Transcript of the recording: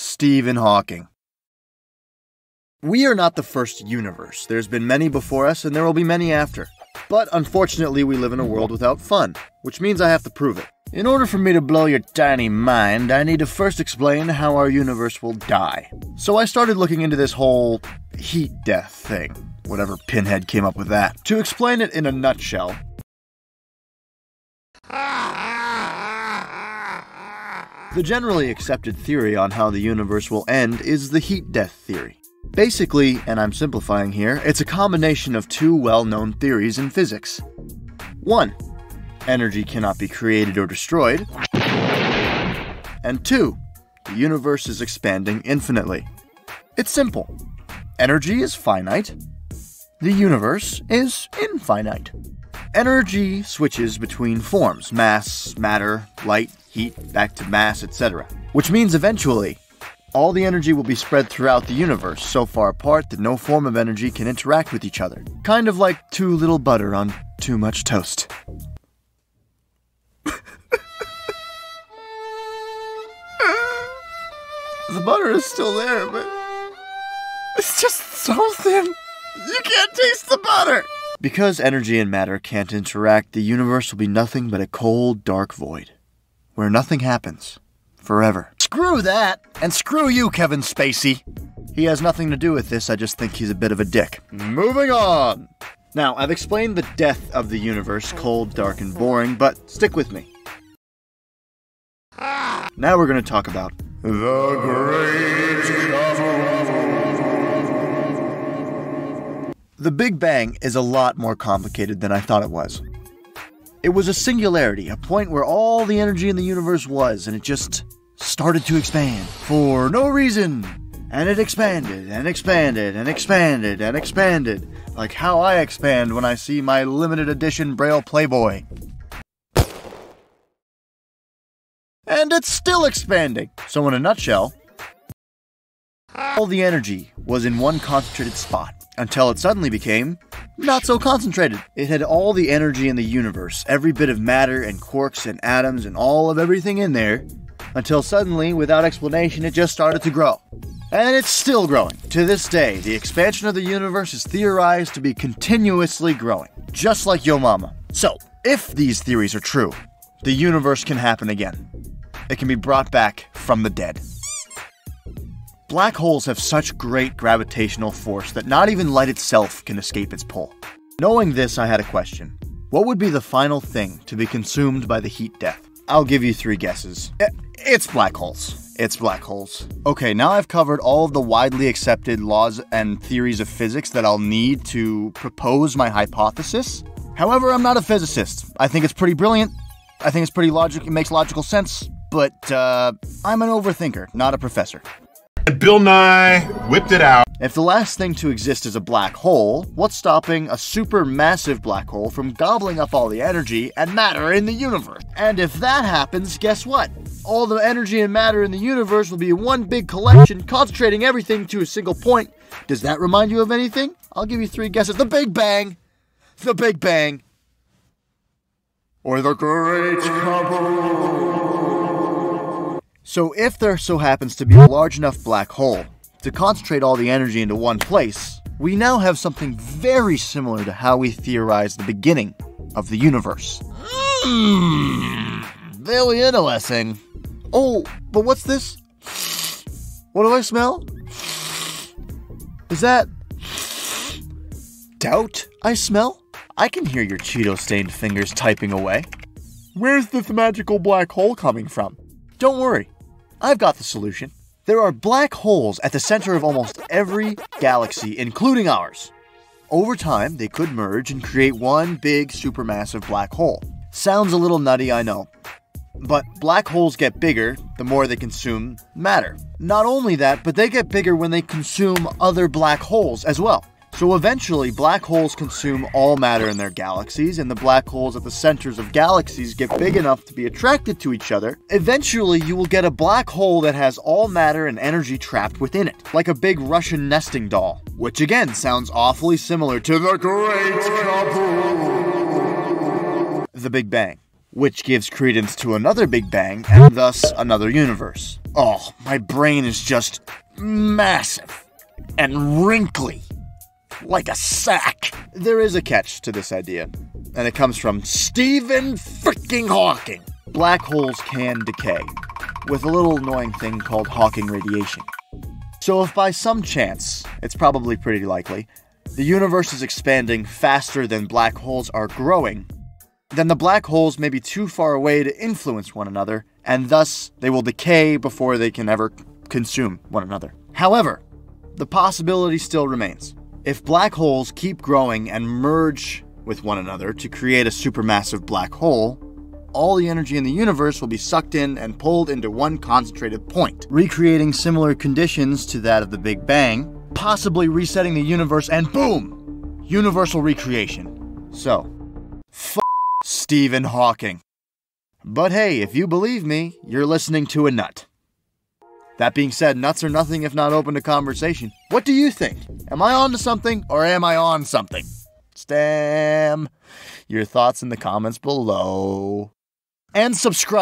Stephen Hawking. We are not the first universe. There's been many before us, and there will be many after. But unfortunately, we live in a world without fun, which means I have to prove it. In order for me to blow your tiny mind, I need to first explain how our universe will die. So I started looking into this whole heat death thing, whatever pinhead came up with that. To explain it in a nutshell, the generally accepted theory on how the universe will end is the heat death theory. Basically, and I'm simplifying here, it's a combination of two well-known theories in physics. 1. Energy cannot be created or destroyed. And 2. The universe is expanding infinitely. It's simple. Energy is finite. The universe is infinite. Energy switches between forms: mass, matter, light, heat, back to mass, etc. Which means eventually, all the energy will be spread throughout the universe, so far apart that no form of energy can interact with each other. Kind of like too little butter on too much toast. The butter is still there, but it's just so thin, you can't taste the butter! Because energy and matter can't interact, the universe will be nothing but a cold, dark void, where nothing happens, forever. Screw that, and screw you, Kevin Spacey. He has nothing to do with this, I just think he's a bit of a dick. Moving on! Now, I've explained the death of the universe, cold, dark, and boring, but stick with me. Now we're gonna talk about the Great Cover-Up. The Big Bang is a lot more complicated than I thought it was. It was a singularity, a point where all the energy in the universe was, and it just started to expand for no reason, and it expanded and expanded and expanded and expanded, like how I expand when I see my limited edition Braille Playboy. And it's still expanding. So in a nutshell, all the energy was in one concentrated spot until it suddenly became not so concentrated. It had all the energy in the universe, every bit of matter and quarks and atoms and all of everything in there, until suddenly, without explanation, it just started to grow. And it's still growing. To this day, the expansion of the universe is theorized to be continuously growing, just like yo mama. So, if these theories are true, the universe can happen again. It can be brought back from the dead. Black holes have such great gravitational force that not even light itself can escape its pull. Knowing this, I had a question. What would be the final thing to be consumed by the heat death? I'll give you three guesses. It's black holes. It's black holes. Okay, now I've covered all of the widely accepted laws and theories of physics that I'll need to propose my hypothesis. However, I'm not a physicist. I think it's pretty brilliant. I think it's pretty logical. It makes logical sense. But I'm an overthinker, not a professor. Bill Nye whipped it out. If the last thing to exist is a black hole, what's stopping a supermassive black hole from gobbling up all the energy and matter in the universe? And if that happens, guess what? All the energy and matter in the universe will be one big collection, concentrating everything to a single point. Does that remind you of anything? I'll give you three guesses. The Big Bang! The Big Bang! Or the Great Cover-Up. So if there so happens to be a large enough black hole to concentrate all the energy into one place, we now have something very similar to how we theorized the beginning of the universe. Very interesting. Oh, but what's this? What do I smell? Is that doubt I smell? I can hear your Cheeto-stained fingers typing away. Where's this magical black hole coming from? Don't worry, I've got the solution. There are black holes at the center of almost every galaxy, including ours. Over time, they could merge and create one big supermassive black hole. Sounds a little nutty, I know. But black holes get bigger the more they consume matter. Not only that, but they get bigger when they consume other black holes as well. So eventually, black holes consume all matter in their galaxies, and the black holes at the centers of galaxies get big enough to be attracted to each other. Eventually, you will get a black hole that has all matter and energy trapped within it, like a big Russian nesting doll, which again sounds awfully similar to the Great Cover-Up. The Big Bang. which gives credence to another Big Bang and thus another universe. Oh, my brain is just massive and wrinkly, like a sack. There is a catch to this idea, and it comes from Stephen freaking Hawking. Black holes can decay with a little annoying thing called Hawking radiation. So if by some chance, it's probably pretty likely, the universe is expanding faster than black holes are growing, then the black holes may be too far away to influence one another, and thus they will decay before they can ever consume one another. However, the possibility still remains. If black holes keep growing and merge with one another to create a supermassive black hole, all the energy in the universe will be sucked in and pulled into one concentrated point, recreating similar conditions to that of the Big Bang, possibly resetting the universe, and boom! Universal recreation. So, f*** Stephen Hawking. But hey, if you believe me, you're listening to a nut. That being said, nuts are nothing if not open to conversation. What do you think? Am I on to something, or am I on something? Stam your thoughts in the comments below. And subscribe.